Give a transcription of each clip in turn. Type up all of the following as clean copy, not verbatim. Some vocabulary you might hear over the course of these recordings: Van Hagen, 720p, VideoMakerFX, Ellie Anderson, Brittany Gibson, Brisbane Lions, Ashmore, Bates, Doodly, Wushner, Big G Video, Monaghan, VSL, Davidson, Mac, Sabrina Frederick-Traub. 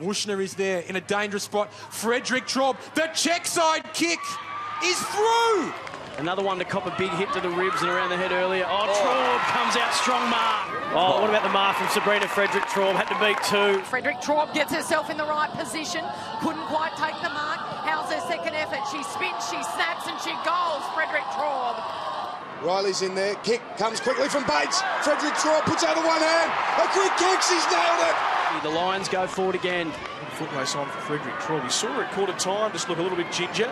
Wushner is there in a dangerous spot. Frederick-Traub, the check side kick is through. Another one to cop a big hit to the ribs and around the head earlier. Oh, Traub comes out strong, mark. Oh, what about the mark from Sabrina Frederick-Traub? Had to beat two. Frederick-Traub gets herself in the right position. Couldn't quite take the mark. How's her second effort? She spins, she snaps, and she goals, Frederick-Traub. Riley's in there. Kick comes quickly from Bates. Frederick-Traub puts out the one hand. A quick kick, she's nailed it. The Lions go forward again. Foot race on for Frederick-Traub. We saw her at quarter time, just look a little bit ginger.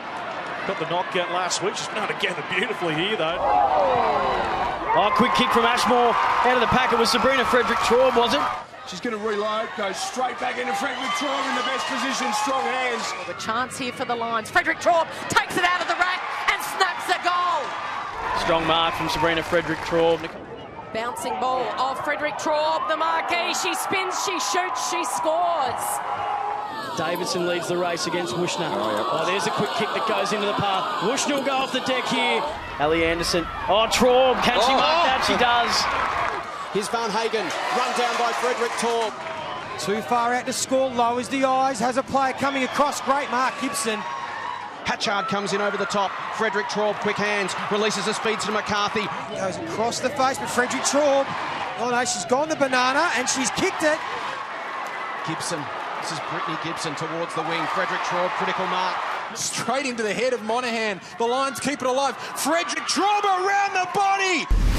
Got the knockout last week. She's been able to gather beautifully here, though. Oh, quick kick from Ashmore. Out of the pack, it was Sabrina Frederick-Traub, was it? She's going to reload, goes straight back into Frederick-Traub in the best position, strong hands. Well, the chance here for the Lions. Frederick-Traub takes it out of the rack and snaps a goal. Strong mark from Sabrina Frederick-Traub. Bouncing ball of Frederick-Traub, the marquee. She spins, she shoots, she scores. Davidson leads the race against Wushner. Oh, there's a quick kick that goes into the path. Wushner will go off the deck here. Ellie Anderson. Oh, Traub. Can she mark that? She does. Here's Van Hagen, run down by Frederick-Traub. Too far out to score. Low is the eyes. Has a player coming across. Great mark, Gibson. Hatchard comes in over the top. Frederick-Traub, quick hands, releases the speed to McCarthy. Goes across the face, but Frederick-Traub, oh no, she's gone to banana and she's kicked it. Gibson, this is Brittany Gibson towards the wing. Frederick-Traub, critical mark. Straight into the head of Monaghan. The Lions keep it alive. Frederick-Traub around the body.